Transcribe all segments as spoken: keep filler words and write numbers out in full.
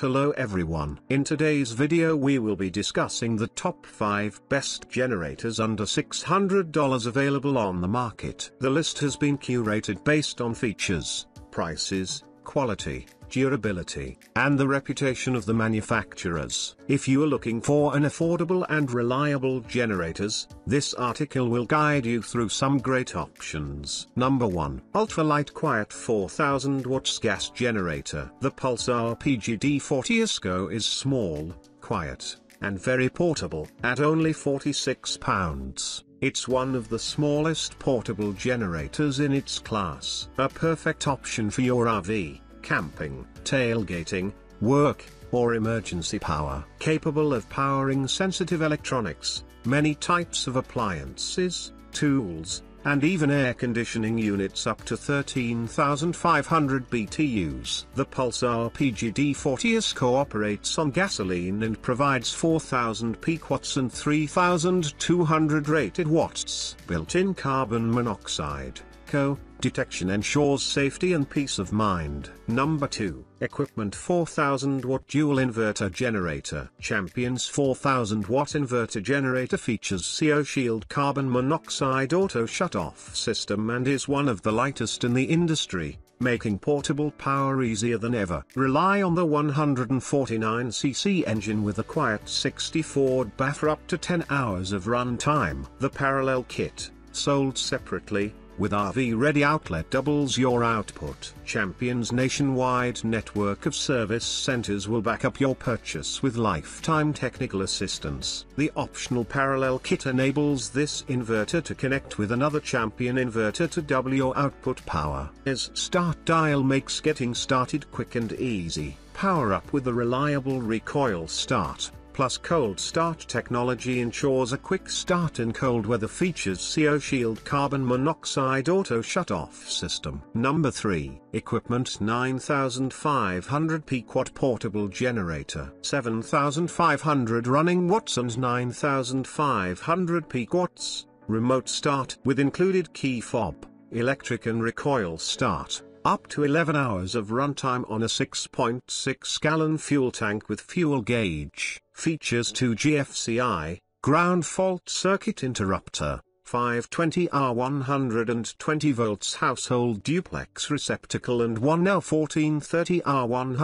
Hello everyone. In today's video we will be discussing the top five best generators under six hundred dollars available on the market. The list has been curated based on features, prices, quality, durability, and the reputation of the manufacturers. If you are looking for an affordable and reliable generators, this article will guide you through some great options. Number one. Ultralight Quiet four thousand watts Gas Generator. The Pulsar P G D forty S C O is small, quiet, and very portable, at only forty-six pounds. It's one of the smallest portable generators in its class. A perfect option for your R V, camping, tailgating, work, or emergency power. Capable of powering sensitive electronics, many types of appliances, tools, and even air conditioning units up to thirteen thousand five hundred B T Us. The Pulsar P G D forty S C O operates on gasoline and provides four thousand peak watts and three thousand two hundred rated watts. Built-in carbon monoxide (C O) detection ensures safety and peace of mind. Number two. Equipment four thousand watt Dual Inverter Generator. Champion's four thousand watt inverter generator features C O Shield carbon monoxide auto shut-off system and is one of the lightest in the industry, making portable power easier than ever. Rely on the one hundred forty-nine c c engine with a quiet sixty-four amp hour for up to ten hours of run time. The parallel kit, sold separately, with R V Ready Outlet doubles your output. Champion's nationwide network of service centers will back up your purchase with lifetime technical assistance. The optional parallel kit enables this inverter to connect with another Champion inverter to double your output power. Its start dial makes getting started quick and easy. Power up with the reliable recoil start, plus cold start technology ensures a quick start in cold weather. Features C O Shield carbon monoxide auto shut-off system. Number three. Equipment nine thousand five hundred peak watt portable generator. seven thousand five hundred running watts and nine thousand five hundred peak watts, remote start with included key fob, electric and recoil start. Up to eleven hours of runtime on a six point six gallon fuel tank with fuel gauge. Features two G F C I, ground fault circuit interrupter, five twenty R one hundred twenty volts household duplex receptacle and one L fourteen thirty R one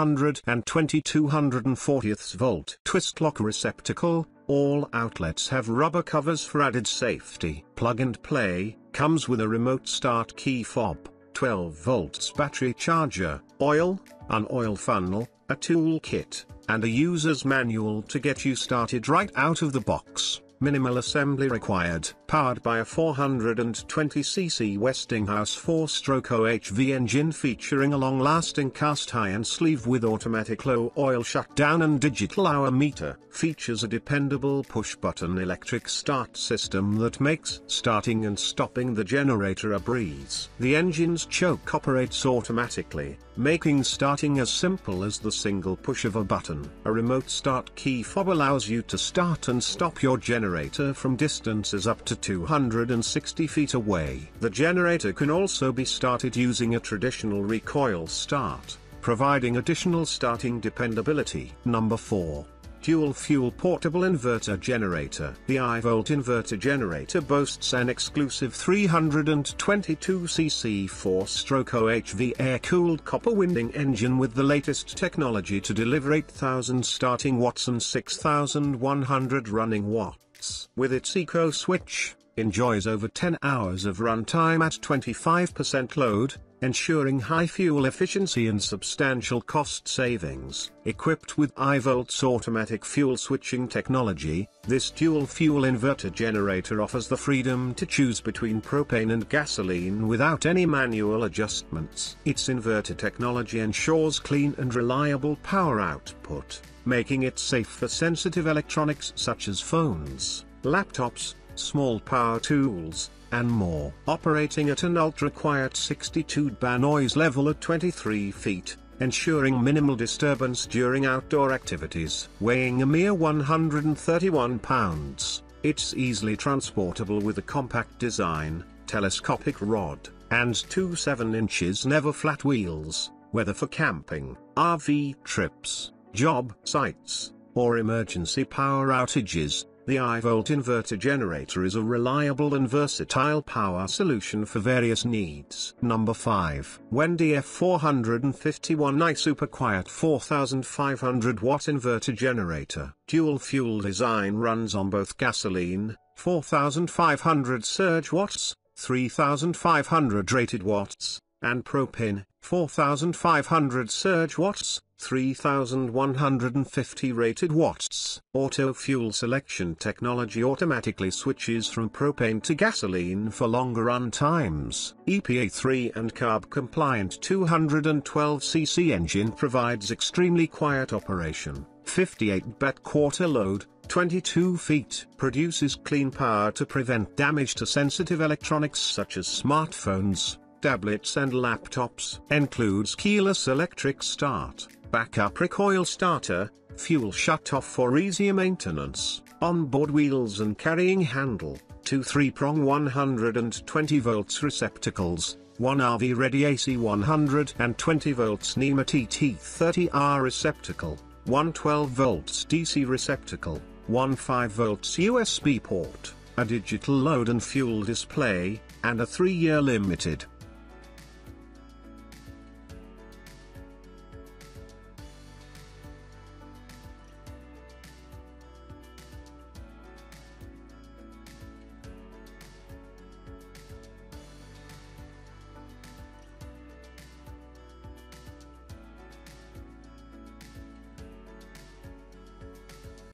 twenty two forty volt twist lock receptacle. All outlets have rubber covers for added safety. Plug and play, comes with a remote start key fob, twelve volts battery charger, oil, an oil funnel, a tool kit, and a user's manual to get you started right out of the box. Minimal assembly required. Powered by a four hundred twenty c c Westinghouse four stroke O H V engine featuring a long-lasting cast iron sleeve with automatic low oil shutdown and digital hour meter. Features a dependable push-button electric start system that makes starting and stopping the generator a breeze. The engine's choke operates automatically, making starting as simple as the single push of a button. A remote start key fob allows you to start and stop your generator from distances up to two hundred sixty feet away. The generator can also be started using a traditional recoil start, providing additional starting dependability. Number four. Dual Fuel Portable Inverter Generator. The iVolt inverter generator boasts an exclusive three hundred twenty-two c c four stroke O H V air-cooled copper winding engine with the latest technology to deliver eight thousand starting watts and six thousand one hundred running watts. With its eco switch, enjoys over ten hours of runtime at twenty-five percent load, ensuring high fuel efficiency and substantial cost savings. Equipped with iVolt's automatic fuel switching technology, this dual fuel inverter generator offers the freedom to choose between propane and gasoline without any manual adjustments. Its inverter technology ensures clean and reliable power output, making it safe for sensitive electronics such as phones, laptops, small power tools, and more. Operating at an ultra-quiet sixty-two decibel noise level at twenty-three feet, ensuring minimal disturbance during outdoor activities. Weighing a mere one hundred thirty-one pounds, it's easily transportable with a compact design, telescopic rod, and two seven inches never flat wheels, whether for camping, R V trips, job sites, or emergency power outages, the iVolt inverter generator is a reliable and versatile power solution for various needs. Number five. W E N F four fifty-one i Super Quiet four thousand five hundred watt Inverter Generator. Dual-fuel design runs on both gasoline, four thousand five hundred surge watts, three thousand five hundred rated watts, and propane, four thousand five hundred surge watts, three thousand one hundred fifty rated watts. Auto fuel selection technology automatically switches from propane to gasoline for longer run times. E P A three and carb compliant two hundred twelve c c engine provides extremely quiet operation. fifty-eight bat quarter load, twenty-two feet. Produces clean power to prevent damage to sensitive electronics such as smartphones, tablets and laptops. Includes keyless electric start, backup recoil starter, fuel shutoff for easier maintenance, onboard wheels and carrying handle, two three-prong one hundred twenty volts receptacles, one R V-ready A C one hundred twenty volts NEMA T T thirty R receptacle, one twelve volts D C receptacle, one five volts U S B port, a digital load and fuel display, and a three-year limited